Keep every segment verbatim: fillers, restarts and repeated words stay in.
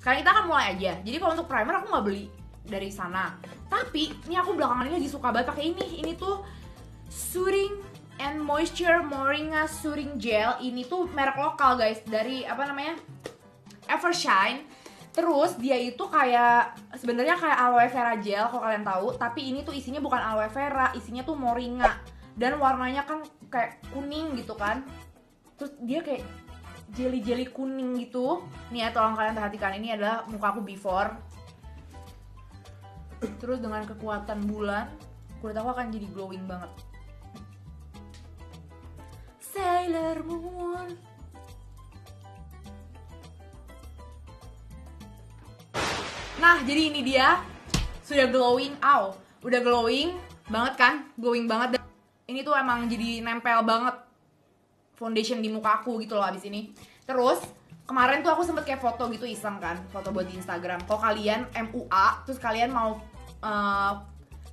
Karena kita akan mulai aja. Jadi kalau untuk primer aku nggak beli dari sana. Tapi ini aku belakangan ini lagi suka banget pakai ini. Ini tuh Soothing and Moisture Moringa Soothing Gel. Ini tuh merek lokal guys, dari apa namanya, Evershine. Terus dia itu kayak sebenarnya kayak aloe vera gel kalau kalian tahu, tapi ini tuh isinya bukan aloe vera, isinya tuh moringa, dan warnanya kan kayak kuning gitu kan. Terus dia kayak jelly-jelly kuning gitu. Nih ya, tolong kalian perhatikan, ini adalah muka aku before. Terus dengan kekuatan bulan, kulit aku akan jadi glowing banget. Sailor Moon. Nah, jadi ini dia sudah glowing, aw, udah glowing banget kan, glowing banget. Dan ini tuh emang jadi nempel banget foundation di muka aku gitu loh abis ini. Terus kemarin tuh aku sempet kayak foto gitu iseng kan, foto buat di Instagram. Kalau kalian M U A, terus kalian mau uh,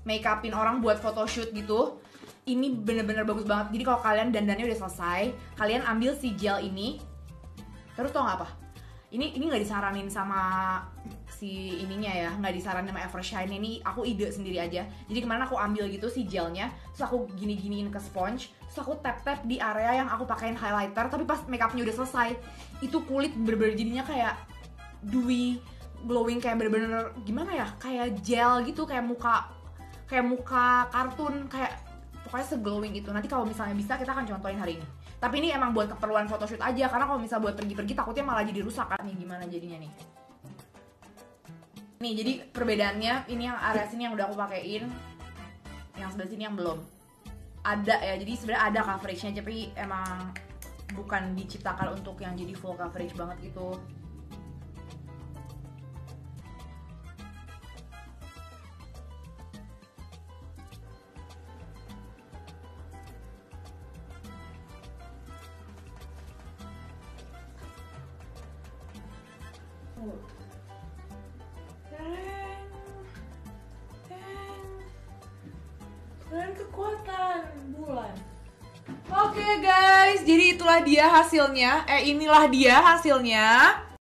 make upin orang buat photoshoot gitu, ini bener-bener bagus banget. Jadi kalau kalian dandannya udah selesai, kalian ambil si gel ini. Terus tau gak apa? Ini ini nggak disaranin sama si ininya ya, nggak disaranin sama Evershine, ini aku ide sendiri aja. Jadi kemarin aku ambil gitu si gelnya, terus aku gini-giniin ke sponge, terus aku tap-tap di area yang aku pakein highlighter. Tapi pas makeupnya udah selesai, itu kulit bener-bener jadinya kayak dewy, glowing, kayak bener-bener gimana ya, kayak gel gitu, kayak muka, kayak muka kartun, kayak pokoknya seglowing itu. Nanti kalau misalnya bisa kita akan contohin hari ini. Tapi ini emang buat keperluan photoshoot aja, karena kalau misal buat pergi-pergi takutnya malah jadi rusak kan. Nih gimana jadinya nih. Nih jadi perbedaannya, ini yang area sini yang udah aku pakein, yang sebelah sini yang belum. Ada ya, jadi sebenarnya ada coveragenya, tapi emang bukan diciptakan untuk yang jadi full coverage banget gitu. Dan kekuatan bulan. Oke guys, jadi itulah dia hasilnya. Eh inilah dia hasilnya.